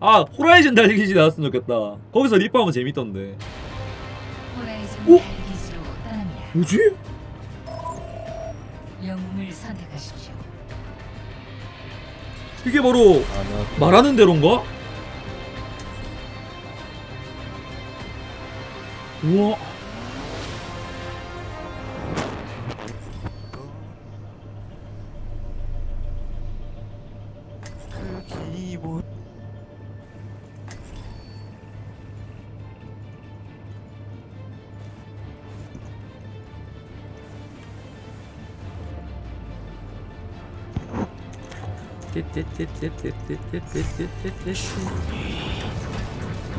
아 호라이즌 달리기지 나왔으면 좋겠다. 거기서 리퍼 하면 재밌던데. 오? 뭐지? 영웅을 선택하십시오. 이게 바로 말하는 대로인가? 우와.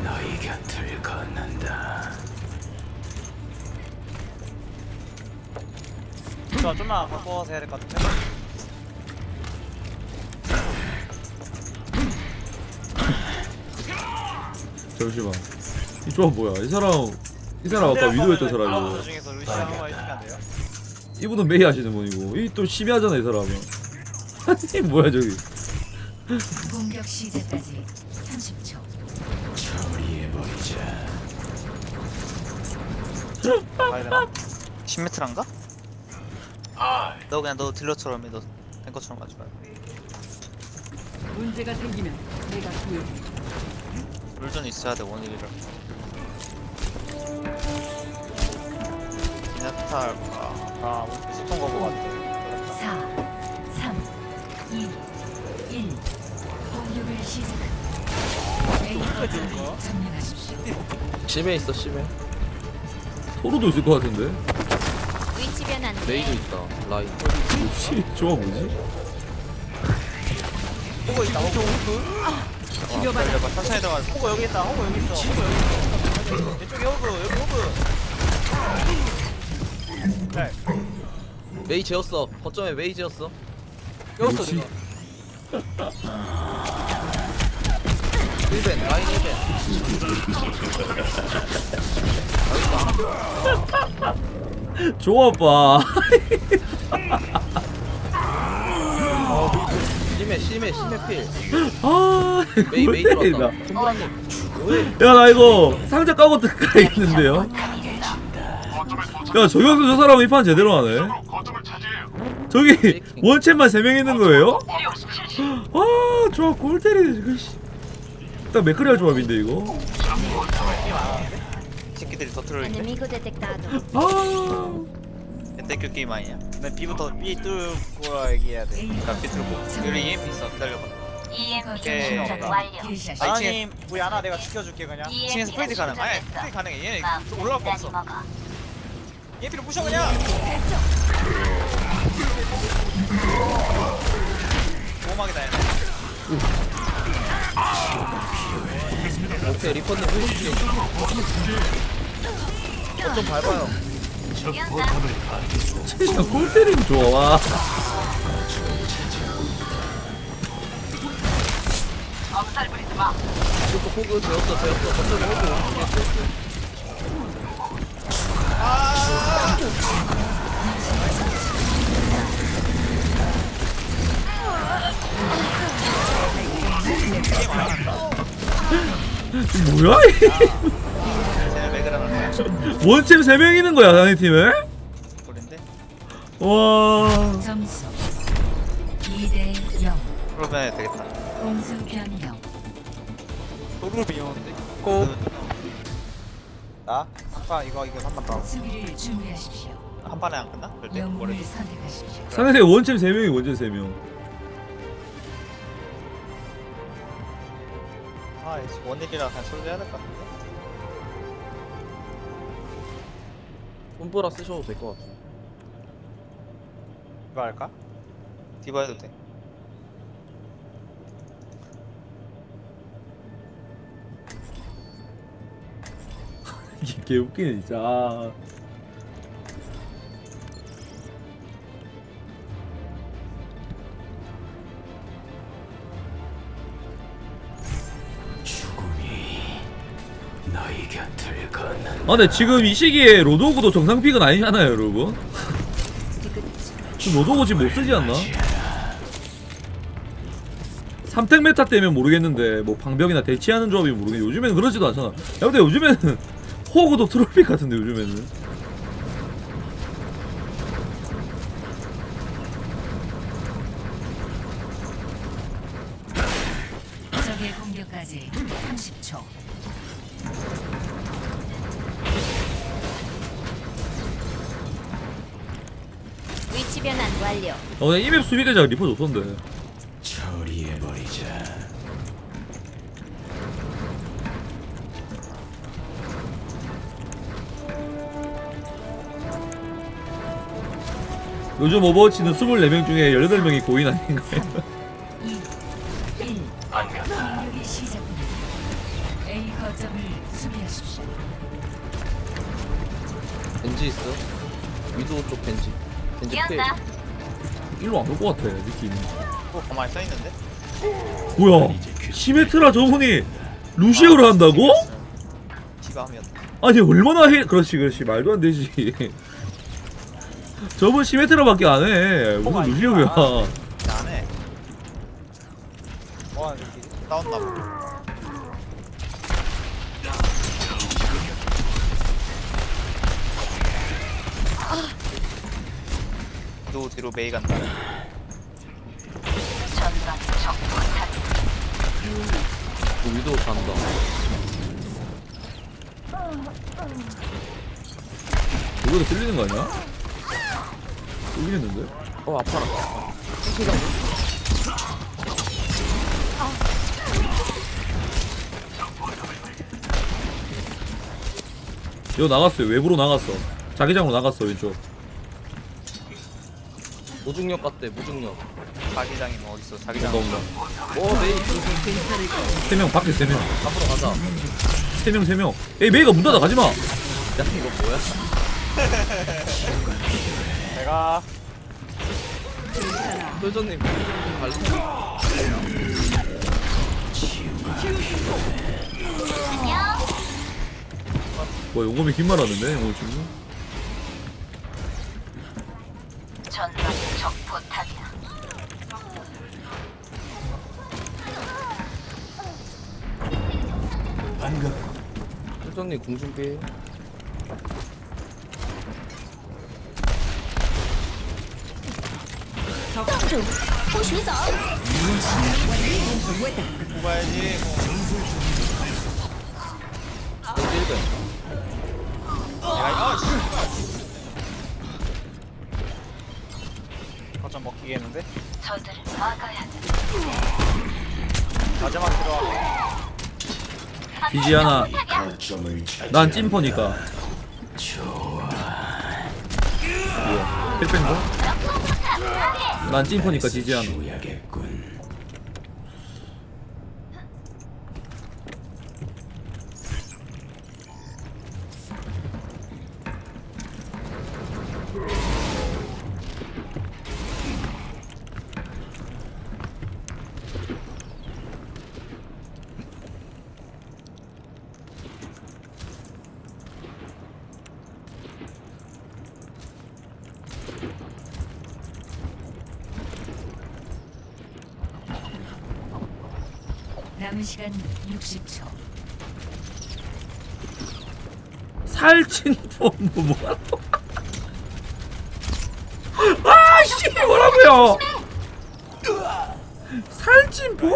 너희 곁을 걷는다. 저 좀만 바꿔서 해야 될 것 같은데. 잠시만. 이 조합 뭐야? 이 사람 아까 위도했던 사람이고. 이분은 메이 하시는 분이고. 이 또 심해하잖아 이 사람은. 아니 뭐야 저기. 공격 시작까지 30초. 처리해버리자. 시메트란가? 너 그냥 너 딜러처럼 해. 너 탱커처럼 가지 마. 문제가 생기면 내가 구해. 룰전 있어야 돼 원일이라. 기나타 할까? 아 오늘 소통 거부 같아. 2, 1, 공격을 시작. 메이커 점령하십시오. 심해 있어 심해. 토르도 있을 것 같은데. 위치 변환. 메이도 있다. 라인. 혹시 저거 뭐지? 호거 있다. 호거. 죽여봐. 천천히 들어가. 호거 여기 있다. 호거 여기 있어. 호거 여기. 이쪽에 호거. 여기 호거. 네. 메이 재웠어. 거점에 메이 재웠어. 여웠어 지금. 1벤 라인 1벤 좋아 봐. 심해 필. 아 메이 들어왔다. 야 나 이거 상자 까고 들어가야겠는데요. 야 저기서 저 사람 이 판 제대로 하네. 저기 원챔만 3명 있는 거예요? 아 조합 골 때리네 지금. 일단 맥크리할 조합인데 이거. 새끼들이 더 트롤인데. 아. 대결 게임 아니야. 내 B부터 B 뚫고 얘기해야 돼. 나 B 뚫고. 우리 EMP 있어 기다려봐. 오케이. 아니 우리 하나 내가 지켜줄게 그냥. 지금서 프리드 가능. 아니 프리드 가능해. 얘네 올라올 거 없어. 얘들을 부셔 그냥. 오막이다 얘네. 오케이 리퍼님 부시지. 좀 밟아요. 진짜 골때리는 좋아. 이것도 호그 되었어. 갑자기 호그 되었어. 뭐야? 원팀 3명 있는 거야, 상대 팀에? 와. 점수 2대 0. 그러면 되겠다. 공수 변경. 도루 비용인데. 고. 나? 아빠 이거 한 판 더. 한 판에 안 끝나? 절대. 상대 원팀 3명이 원전 3명. 아, 원딜이랑 그냥 솔저 해야 될 것 같은데? 솜브라 쓰셔도 될 것 같아. 디바 할까? 디바 해도 돼. 이게 개웃기네 진짜. 아. 아 근데 지금 이 시기에 로드호그도 정상픽은 아니잖아요 여러분. 지금 로드호그 지금 못쓰지 않나? 3탱 메타 때면 모르겠는데 뭐 방벽이나 대치하는 조합이 모르겠는데 요즘에는 그러지도 않잖아. 야 근데 요즘에는 호구도 트롤픽 같은데 요즘에는. 적의 공격까지 30초. 위치 변환 완료. 어, 이맵 수비대자 리퍼 좋던데. 처리해버리자. 요즘 오버워치는 24명 중에 18명이 고인 아닌가요? 벤지 있어. 위도우 쪽 벤지. 벤지 빼. 일로 안 올 것 같아 느낌. 어 가만히 서 있는데. 뭐야? 시메트라 저분이 루시오를 한다고? 디바 하면. 아니 얼마나 해? 그렇지 그렇지 말도 안 되지. 저분 시메트라밖에 안 해. 무슨 루시오야? 안 해. 와 이렇게 나온다. 또 뒤로 메이 간다. 위도 간다. 이거도 들리는 거 아니야? 들리겠는데? 어 아파라. 이거 나갔어요. 외부로 나갔어. 자기장으로 나갔어 왼쪽. 무중력 같대. 무중력. 자기장이 뭐 어딨어? 자기장. 오 메이 세명 밖에 세명. 앞으로 가자. 세명. 에이 메이가 문 닫아 가지마. 야 이거 뭐야? 내가. 솔저님 갈래? 안녕. 와 용검이 긴 말 하는데 용검 지금. 전방 적포탑이야. 안가. 솔저님 공중비. 적중. 보시죠. 뭐야지? 어. 좀 먹히겠는데? 저들을 막아야 돼. 마지막 들어와. 비지 하나. 난 찐퍼니까. 좋아. 힐뺀거? 난 찐퍼니까 지지 하나. 남은 시간 60초. 살찐 폼도 뭐야? 아 씨 뭐라고요? 살찐 폼?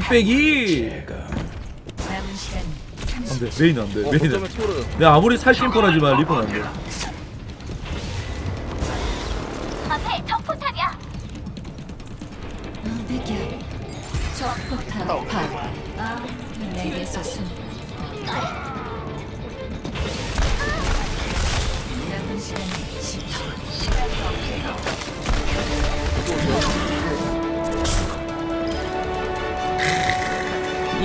뚝배기. 안돼 메인 안돼 메인 안돼. 내가 아무리 살찐 뻔하지만 리폰 안돼. 앞에 적포탑이야. 대기야. 적포탑 파. 내게서 숨. 남은 시간 10초.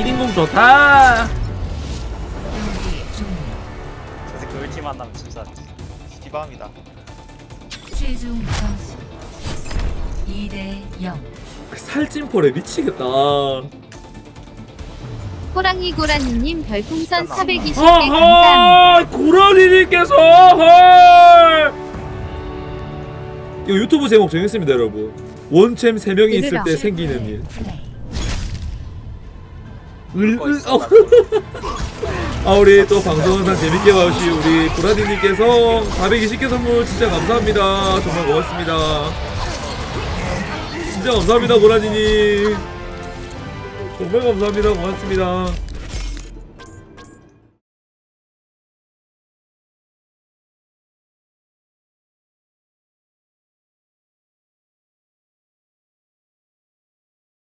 1인공 좋다. 만 남은 진짜 디바입니다. 최종 점수 2대 0. 살찐 폴에 미치겠다. 호랑이 고라니님 별풍선 420개 감사합니다. 고라니님께서 헐. 이거 유튜브 제목 정했습니다 여러분. 원챔 3명이 있을 때 생기는 일. 아 우리 또 방송 항상 재밌게 봐주신 우리 고라니님께서 420개 선물 진짜 감사합니다. 정말 고맙습니다. 진짜 감사합니다 고라니님. 정말 감사합니다. 고맙습니다.